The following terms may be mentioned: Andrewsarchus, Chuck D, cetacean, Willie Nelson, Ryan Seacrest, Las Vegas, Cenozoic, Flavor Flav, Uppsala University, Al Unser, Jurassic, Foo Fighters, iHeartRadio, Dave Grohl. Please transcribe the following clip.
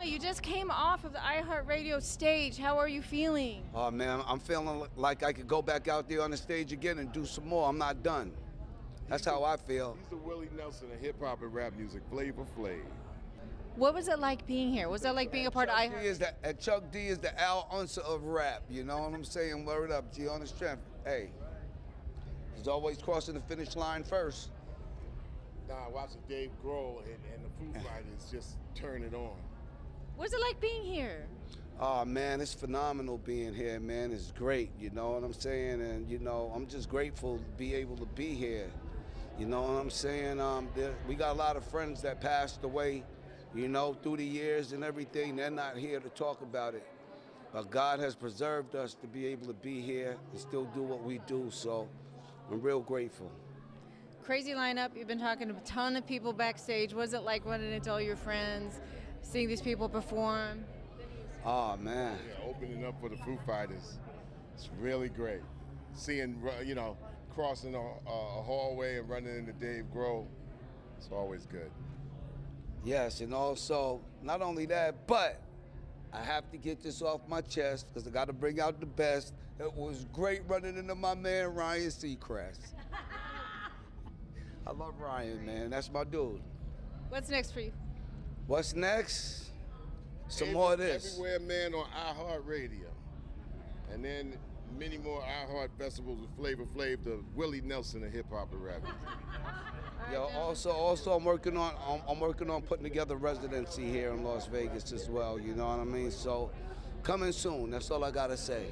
You just came off of the iHeartRadio stage. How are you feeling? Oh, man, I'm feeling like I could go back out there on the stage again and do some more. I'm not done. That's how I feel. He's the Willie Nelson of hip-hop and rap music, Flavor Flav. What was it like being here? Was that like being a part of iHeart? Chuck D is the Al Unser of rap, you know what I'm saying? Word up, G on his strength. Hey, he's always crossing the finish line first. Nah, watching Dave Grohl and the Foo Fighters just turn it on. What's it like being here? Oh, man, it's phenomenal being here, man. It's great, you know what I'm saying? And, you know, I'm just grateful to be able to be here. You know what I'm saying? We got a lot of friends that passed away, you know, through the years and everything. They're not here to talk about it. But God has preserved us to be able to be here and still do what we do. So I'm real grateful. Crazy lineup. You've been talking to a ton of people backstage. What's it like running into all your friends, seeing these people perform? Oh, man. Yeah, opening up for the Foo Fighters. It's really great. Seeing, you know, crossing a hallway and running into Dave Grohl, it's always good. Yes, and also, not only that, but I have to get this off my chest because I got to bring out the best. It was great running into my man, Ryan Seacrest. I love Ryan, man. That's my dude. What's next for you? What's next? Some more of this. Everywhere Man on iHeartRadio. And then many more iHeart festivals with Flavor Flav, the Willie Nelson of hip-hop and rap. Yo, also I'm working on putting together residency here in Las Vegas as well, you know what I mean? So coming soon, that's all I gotta say.